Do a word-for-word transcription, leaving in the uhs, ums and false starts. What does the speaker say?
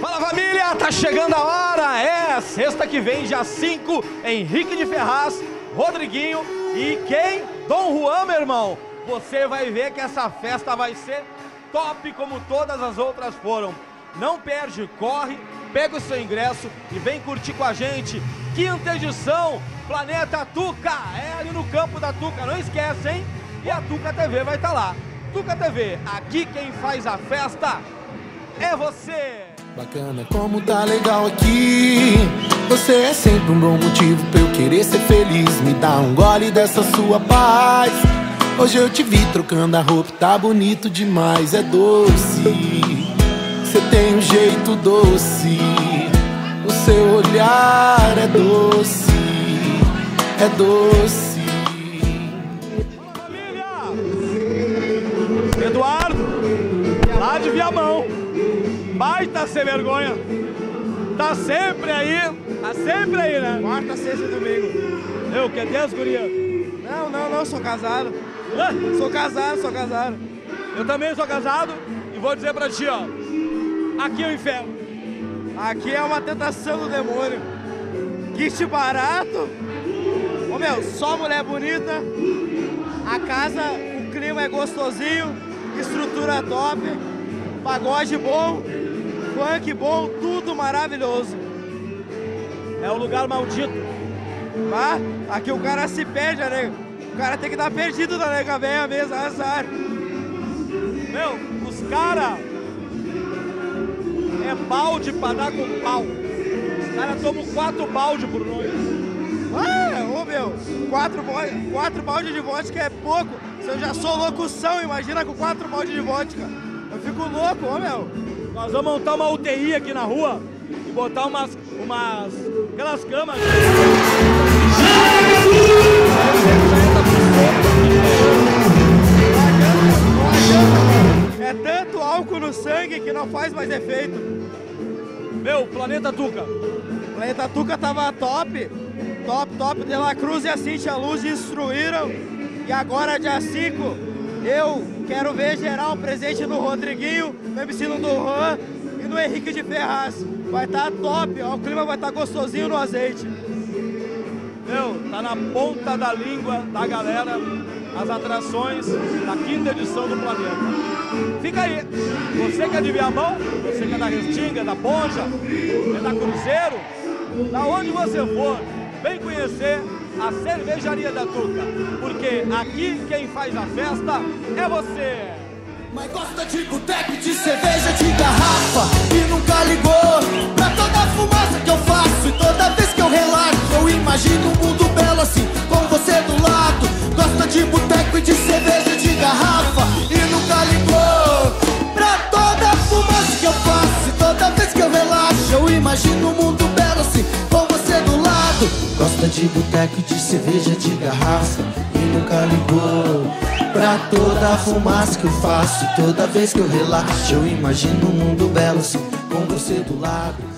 Fala família, tá chegando a hora, é sexta que vem, dia cinco, Henrique de Ferraz, Rodriguinho e quem? Dom Juan, meu irmão. Você vai ver que essa festa vai ser top como todas as outras foram. Não perde, corre, pega o seu ingresso e vem curtir com a gente. Quinta edição, Planeta Tuka, é ali no campo da Tuka, não esquece, hein? E a Tuka T V vai estar lá. Tuka T V, aqui quem faz a festa é você! Bacana como tá legal aqui, você é sempre um bom motivo pra eu querer ser feliz. Me dá um gole dessa sua paz, hoje eu te vi trocando a roupa, tá bonito demais. É doce, você tem um jeito doce, o seu olhar é doce, é doce. Olá, família! Eduardo, lá de Viamão, baita sem vergonha, tá sempre aí, tá sempre aí, né? Quarta, sexta e domingo. Eu, que até as gurias? Não, não, não, sou casado. Ah? Sou casado, sou casado. Eu também sou casado e vou dizer pra ti, ó. Aqui é o inferno. Aqui é uma tentação do demônio. Kit barato. Ô meu, só mulher bonita. A casa, o clima é gostosinho. Estrutura top. Pagode bom. Funk bom. Tudo maravilhoso. É um lugar maldito. Tá? Aqui o cara se perde, né? O cara tem que estar perdido da nega velha mesmo. Azar. Meu, os caras... É balde pra dar com pau. Os caras tomam quatro balde por noite. Ah, ô meu, quatro, quatro balde de vodka é pouco. Se eu já sou locução, imagina com quatro balde de vodka. Eu fico louco, ô meu. Nós vamos montar uma U T I aqui na rua e botar umas, umas, aquelas camas. É tanto álcool no sangue que não faz mais efeito. Meu, Planeta Tuka. Planeta Tuka tava top, top, top. Dela Cruz e a Cintia Luz instruíram. E agora, dia cinco, eu quero ver geral presente no Rodriguinho, no M C Dom Juan e no Henrique de Ferraz. Vai estar tá top, ó, o clima vai estar tá gostosinho no azeite. Meu, tá na ponta da língua da galera as atrações da quinta edição do Planeta. Fica aí, você que é de Viamão, você que é da Restinga, da Ponja, é da Cruzeiro, da onde você for, vem conhecer a Cervejaria da Tuka, porque aqui quem faz a festa é você. Mas gosta de boteco, de cerveja, de garrafa, e nunca ligou pra toda a fumaça que eu faço. E toda vez que eu relaxo, eu imagino um mundo belo assim, com você do lado. Gosta de boteco e de cerveja, de garrafa, e nunca ligou pra toda a fumaça que eu faço. E toda vez que eu relaxo, eu imagino um mundo belo assim, com você do lado. Gosta de boteco e de cerveja, de garrafa, e nunca ligou pra toda a fumaça que eu faço. Toda vez que eu relaxo, eu imagino um mundo belo assim, com você do lado.